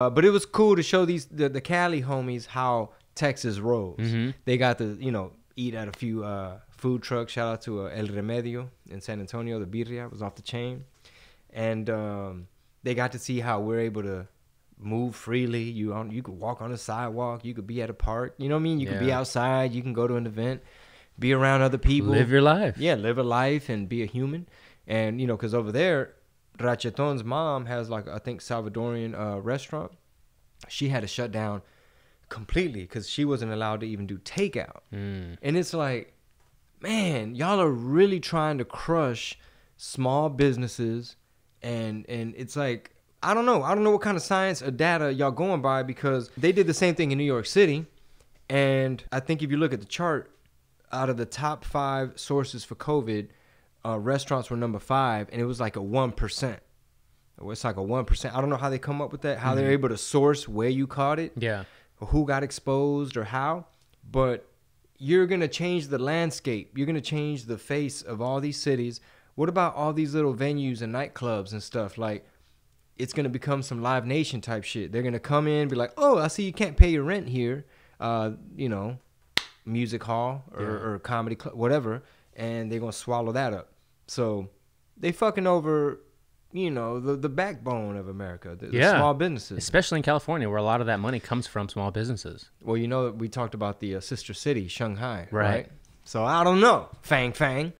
But it was cool to show these the Cali homies how Texas rolls. Mm-hmm. They got to, you know, eat at a few food trucks. Shout out to El Remedio in San Antonio. The birria was off the chain. And they got to see how we're able to move freely. You could walk on the sidewalk. You could be at a park. You know what I mean? You could be outside. You can go to an event. Be around other people. Live your life. Yeah, live a life and be a human. And, you know, because over there, Racheton's mom has, like, I think, Salvadorian restaurant. She had to shut down completely because she wasn't allowed to even do takeout. Mm. And it's like, man, y'all are really trying to crush small businesses. And it's like, I don't know. I don't know what kind of science or data y'all going by, because they did the same thing in New York City. And I think if you look at the chart, out of the top 5 sources for COVID, restaurants were number 5, and it was like a 1%. It's like a 1%. I don't know how they come up with that, how they're able to source where you caught it, or who got exposed or how. But you're going to change the landscape. You're going to change the face of all these cities. What about all these little venues and nightclubs and stuff? Like, it's going to become some Live Nation type shit. They're going to come in and be like, oh, I see you can't pay your rent here, you know, music hall or comedy club, whatever. And they're going to swallow that up. So they fucking over, you know, the backbone of America, the small businesses. Especially in California, where a lot of that money comes from small businesses. Well, you know, we talked about the sister city, Shanghai, right? So I don't know, Fang Fang.